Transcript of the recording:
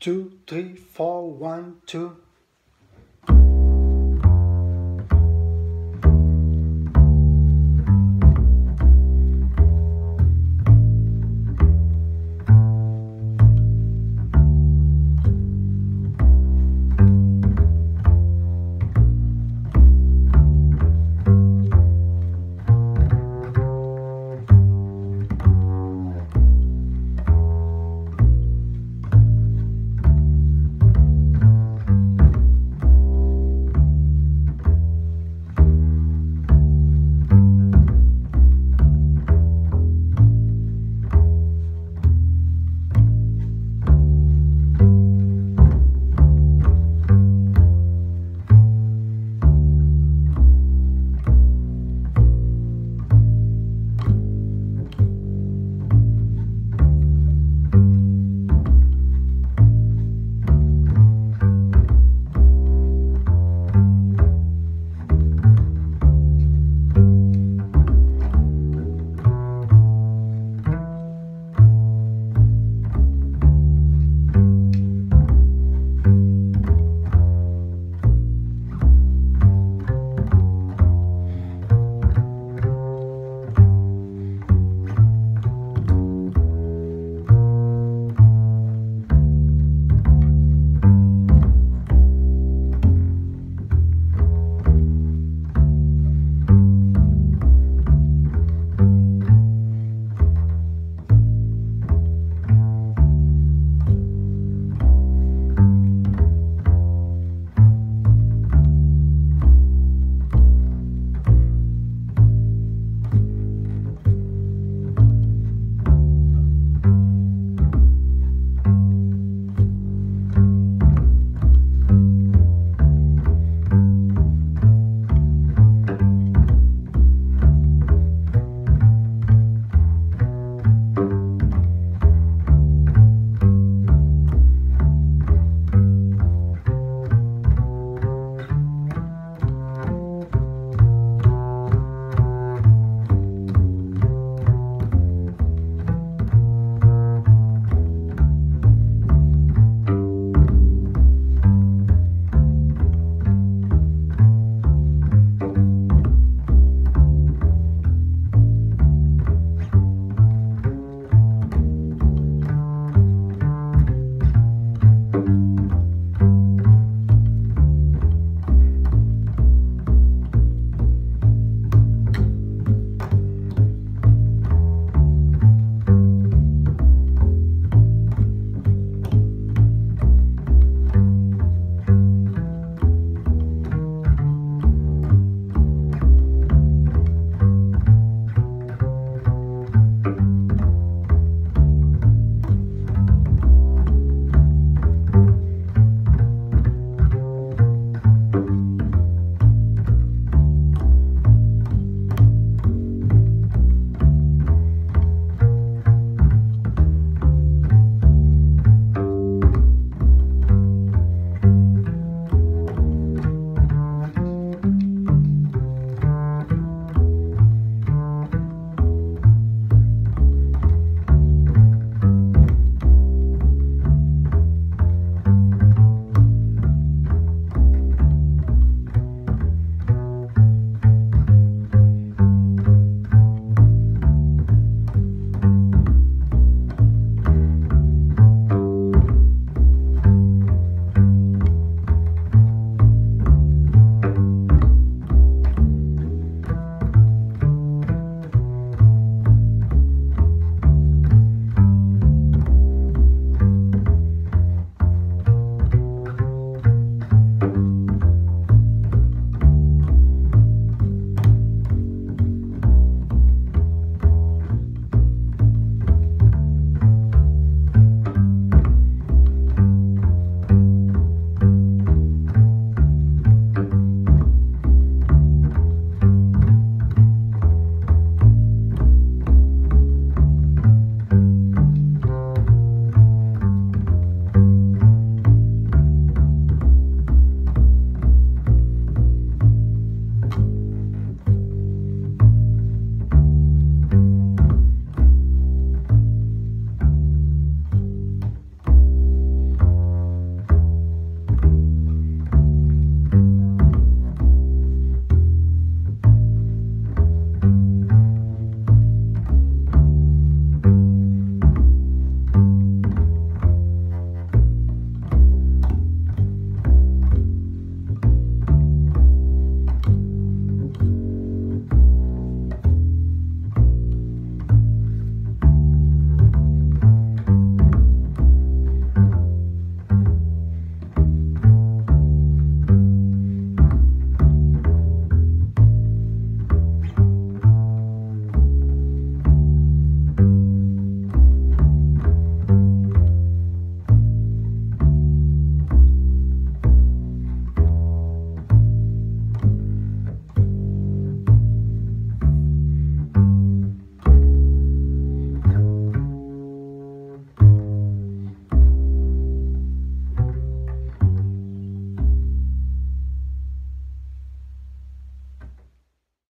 2, 3, 4, 1, 2.